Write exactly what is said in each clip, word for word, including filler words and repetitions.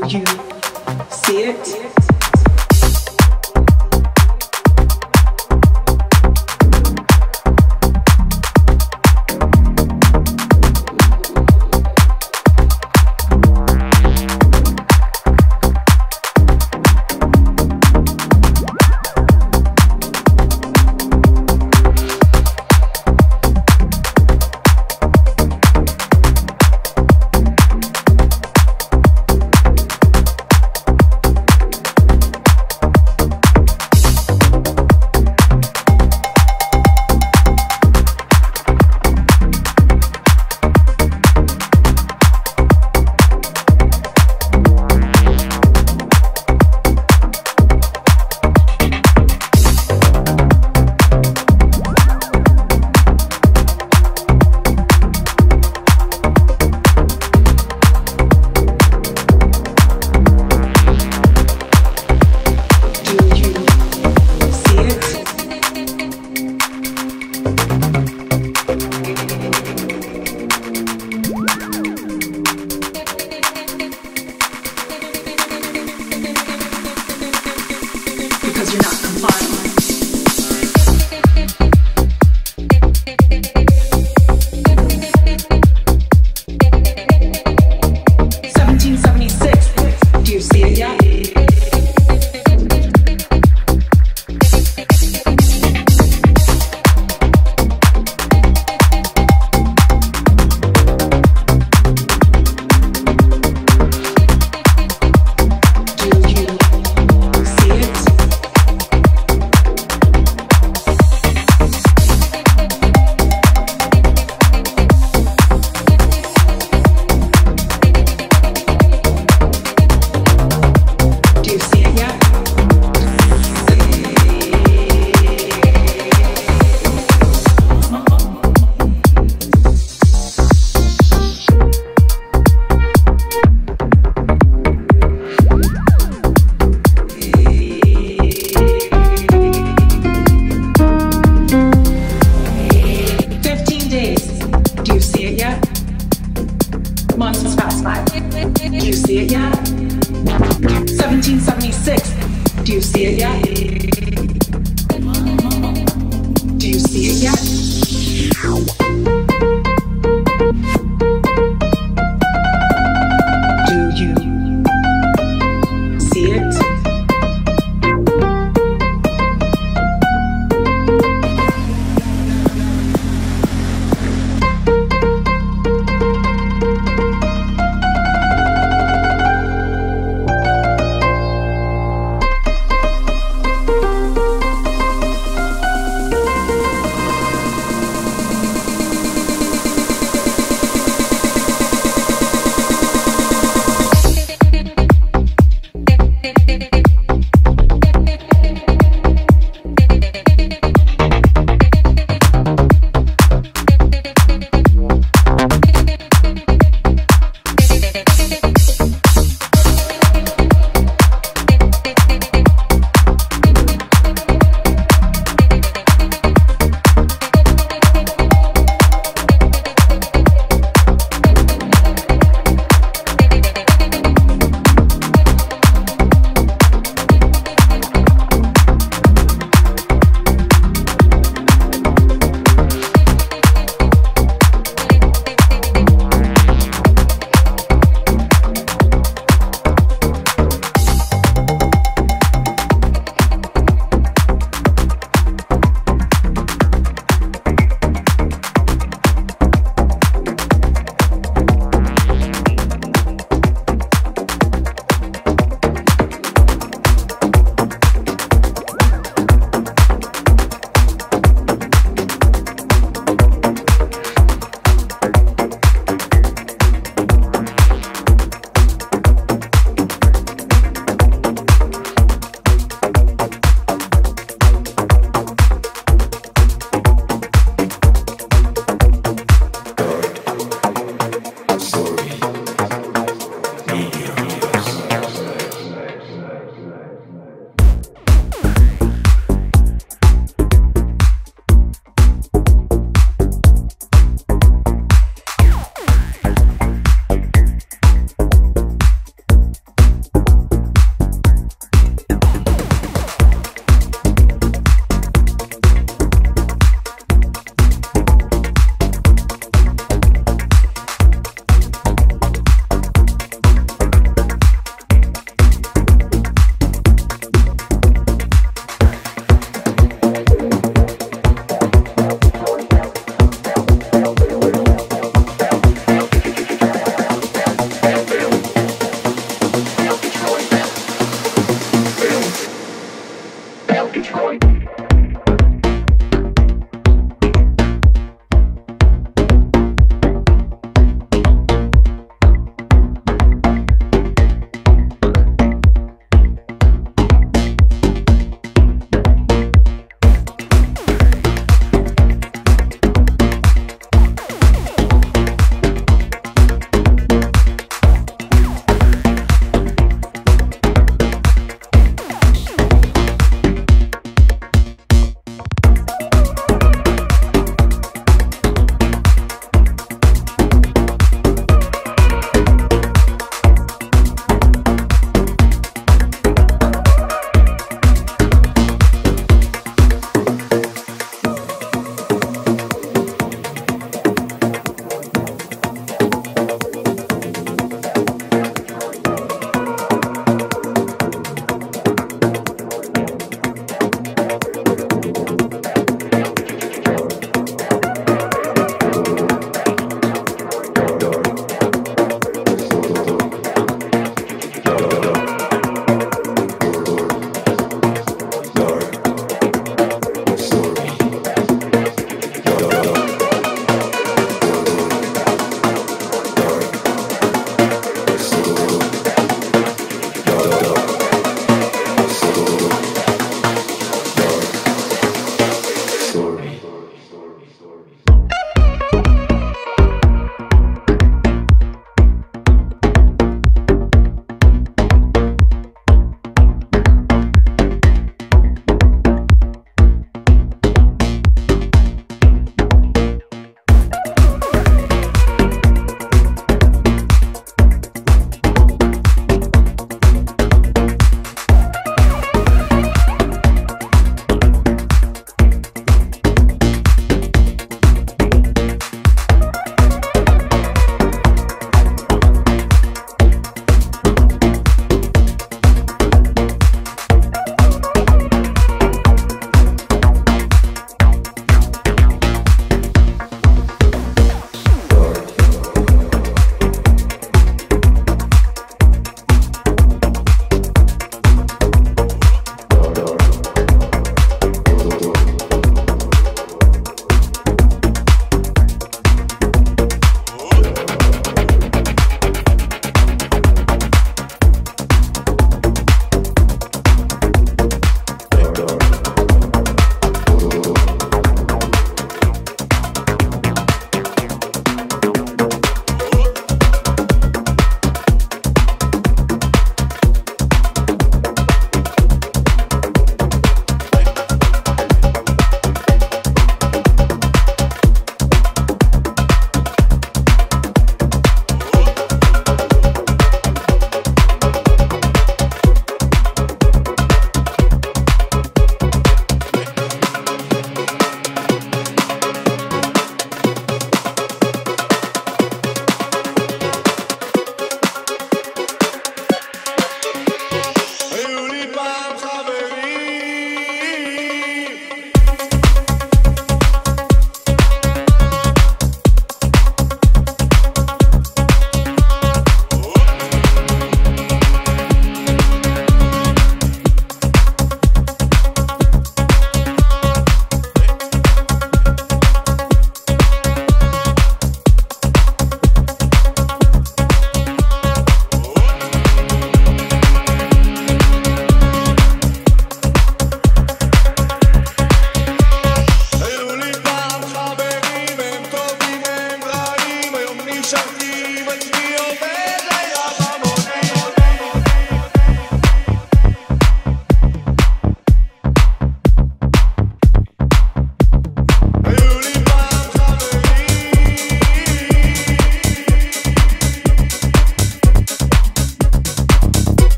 Do you see it? Do you see it yet? seventeen seventy-six. Do you see it yet? Do you see it yet? Do you see it?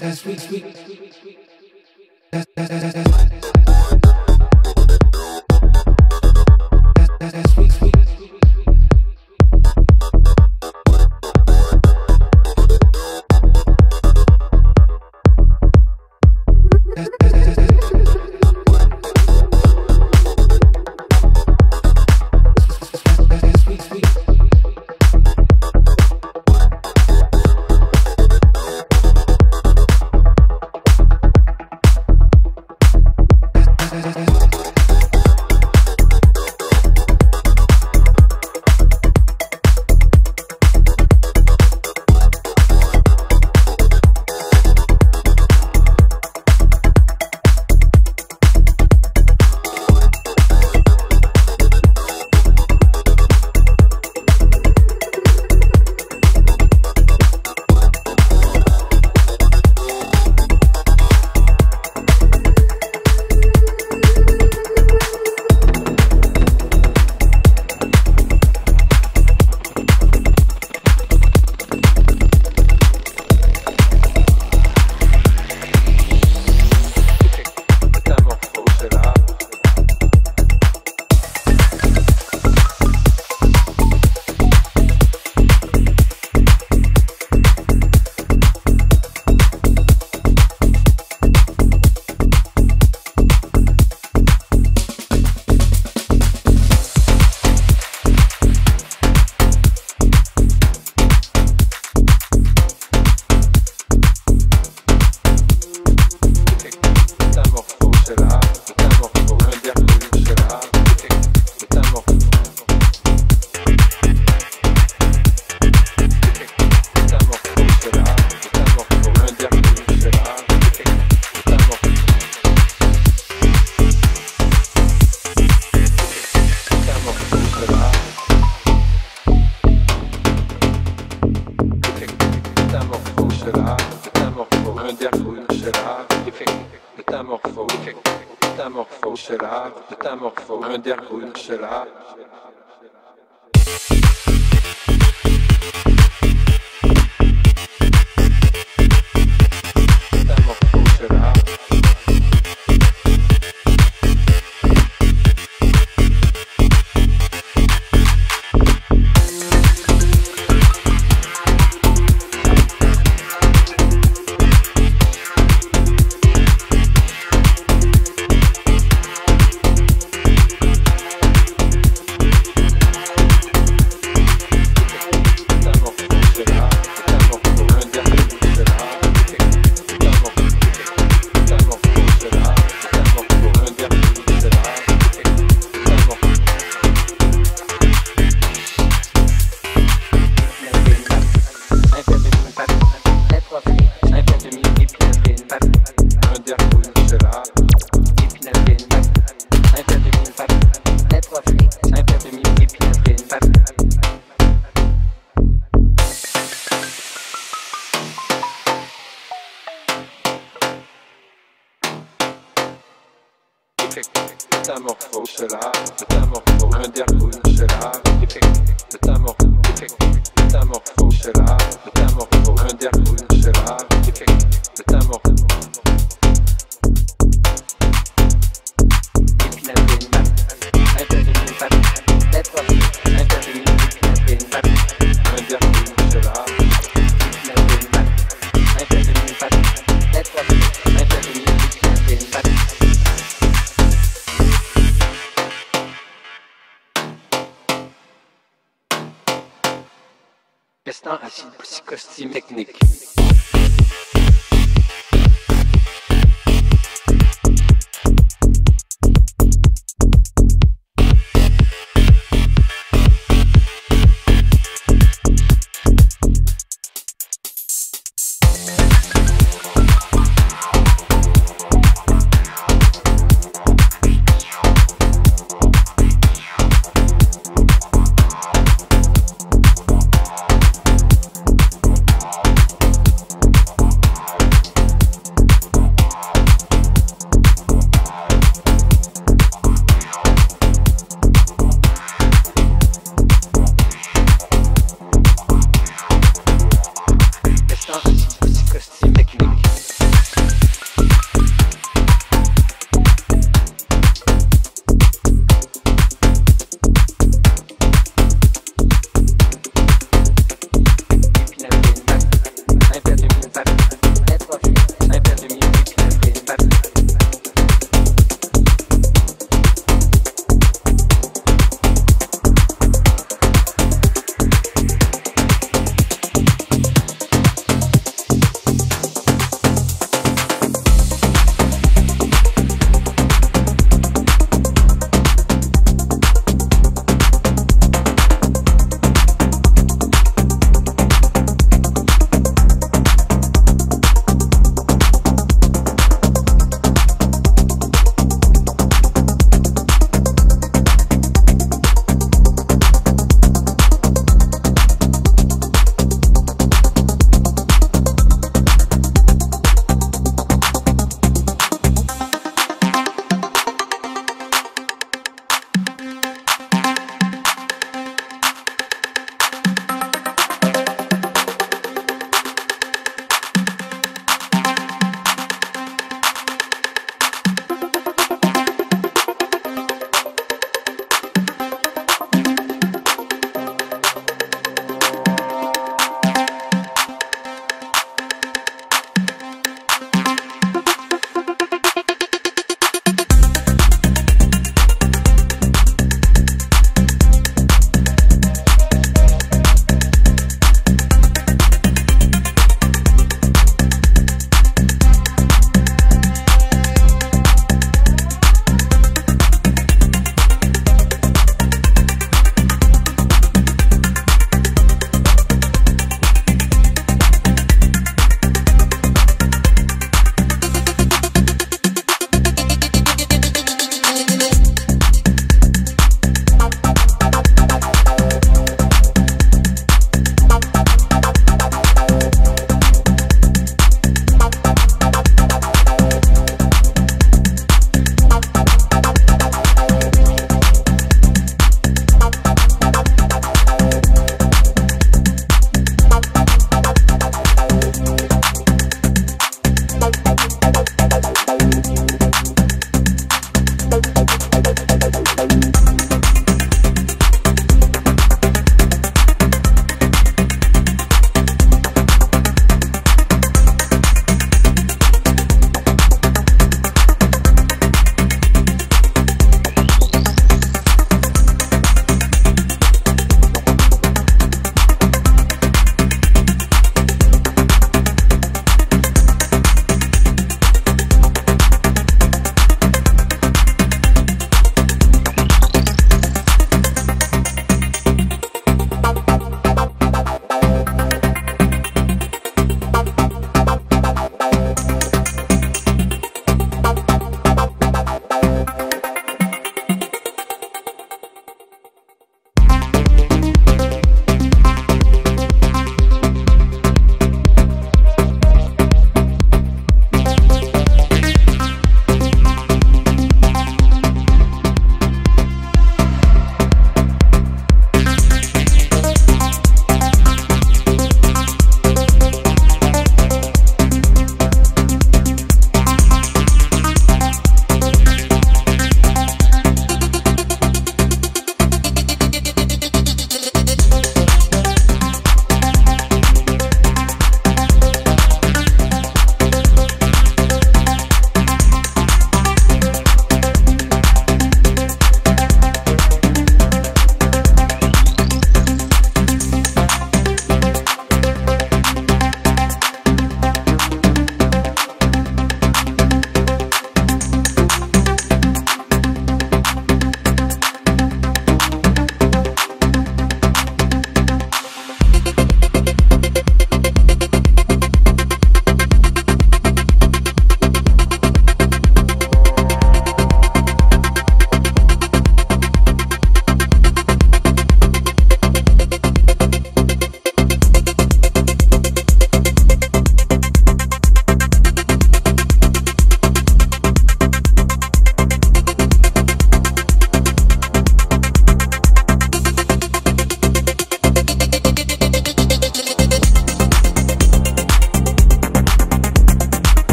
that's sweet, sweet. That's that's that's that's sweet, sweet.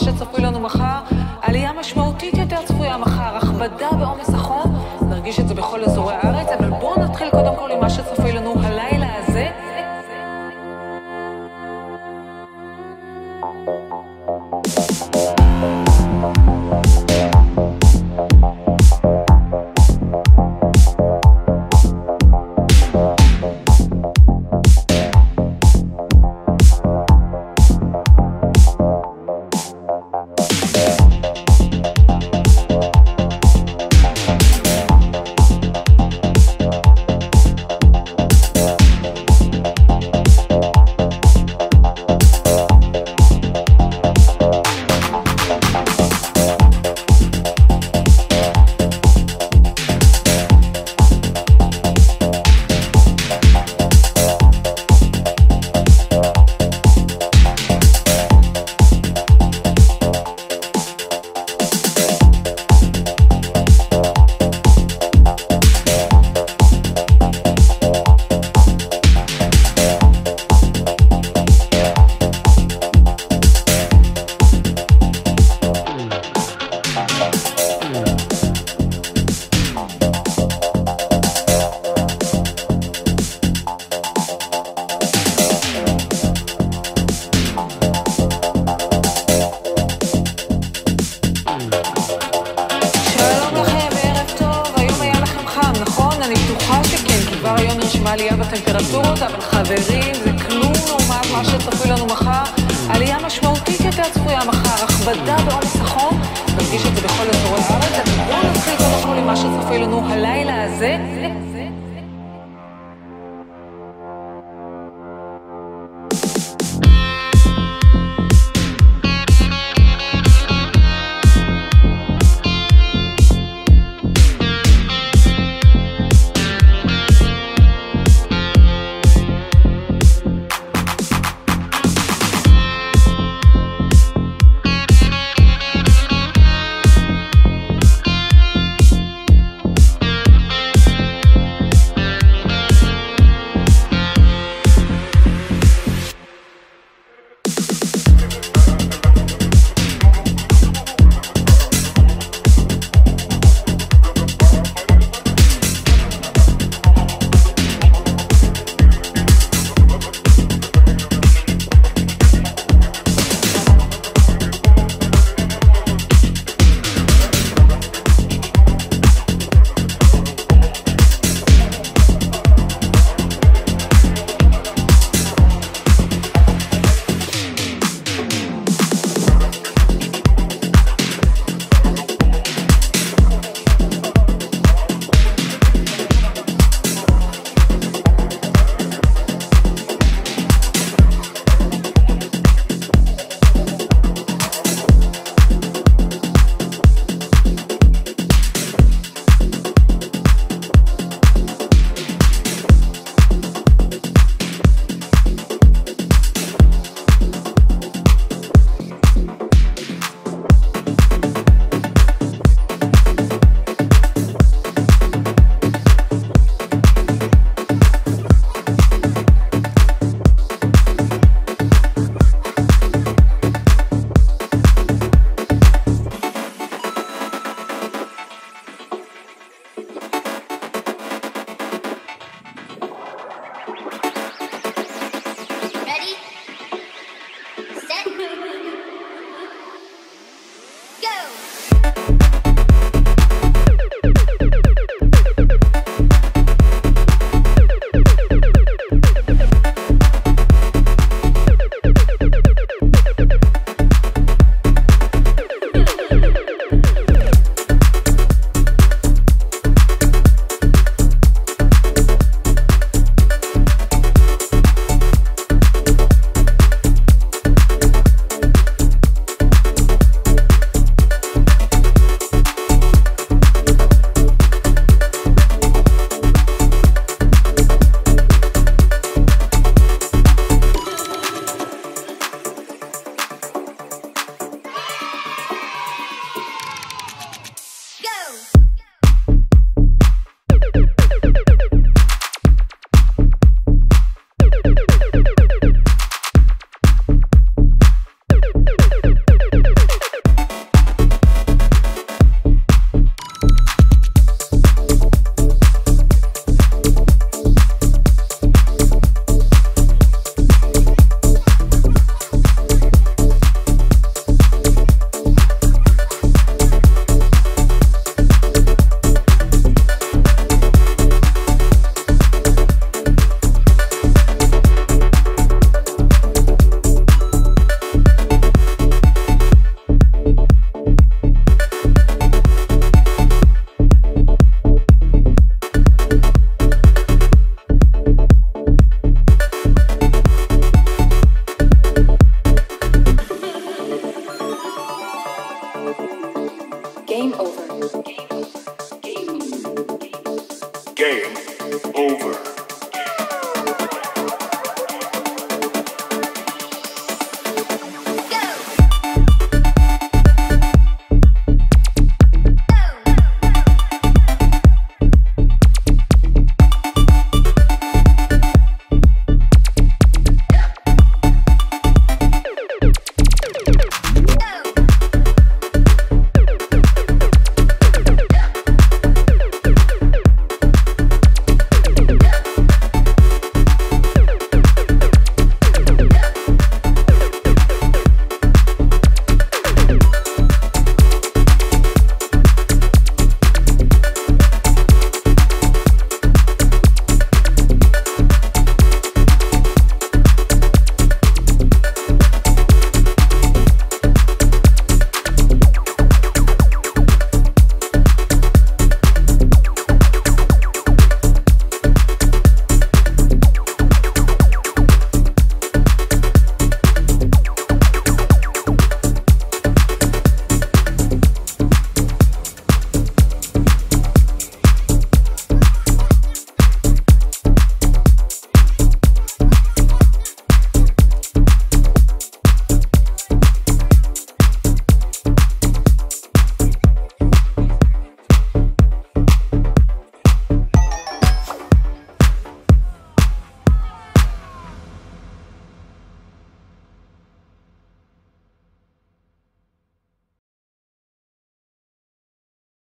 מה שצפוי לנו מחר, עלייה משמעותית יותר צפויה מחר, הכבדה בעומס החום, נרגיש את זה בכל אזורי הארץ, אבל בואו נתחיל קודם כל עם מה שצפוי לנו הלילה הזה. עלייה בטמפרטורות, אבל חברים, זה כלום לעומת מה שצפוי לנו מחר. עלייה משמעותית יותר צפויה מחר, הכבדה בעומס החום, נרגיש את זה בכל אזורי הארץ. אז בואו נתחיל קודם כל עם מה שצפוי לנו הלילה הזה. Game over. Game over.